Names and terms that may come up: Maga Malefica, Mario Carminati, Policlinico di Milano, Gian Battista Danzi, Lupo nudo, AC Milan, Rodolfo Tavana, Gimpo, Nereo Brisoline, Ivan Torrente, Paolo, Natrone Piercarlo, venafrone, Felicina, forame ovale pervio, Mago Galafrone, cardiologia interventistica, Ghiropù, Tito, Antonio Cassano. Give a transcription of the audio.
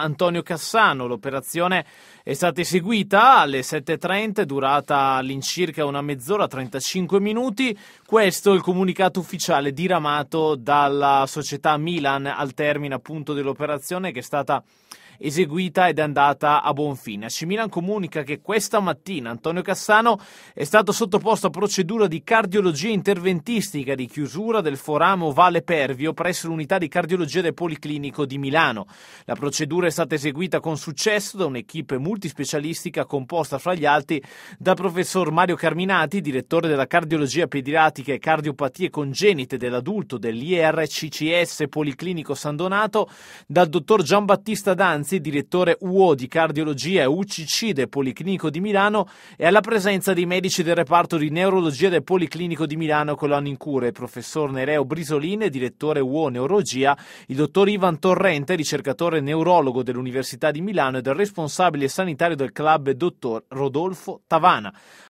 Antonio Cassano. L'operazione è stata eseguita alle 7:30, durata all'incirca una mezz'ora, 35 minuti. Questo è il comunicato ufficiale diramato dalla società Milan al termine appunto dell'operazione, che è stata eseguita ed è andata a buon fine. AC Milan comunica che questa mattina Antonio Cassano è stato sottoposto a procedura di cardiologia interventistica di chiusura del foramo Valle Pervio presso l'unità di cardiologia del Policlinico di Milano. La procedura è stata eseguita con successo da un'equipe multispecialistica composta fra gli altri dal professor Mario Carminati, direttore della cardiologia pediatrica e cardiopatie congenite dell'adulto dell'IRCCS Policlinico San Donato, dal dottor Gian Battista Danzi, direttore UO di cardiologia e UCC del Policlinico di Milano, e alla presenza dei medici del reparto di neurologia del Policlinico di Milano che lo hanno in cura, il professor Nereo Brisoline, direttore UO neurologia, il dottor Ivan Torrente, ricercatore neurologo dell'Università di Milano, e del responsabile sanitario del club, dottor Rodolfo Tavana.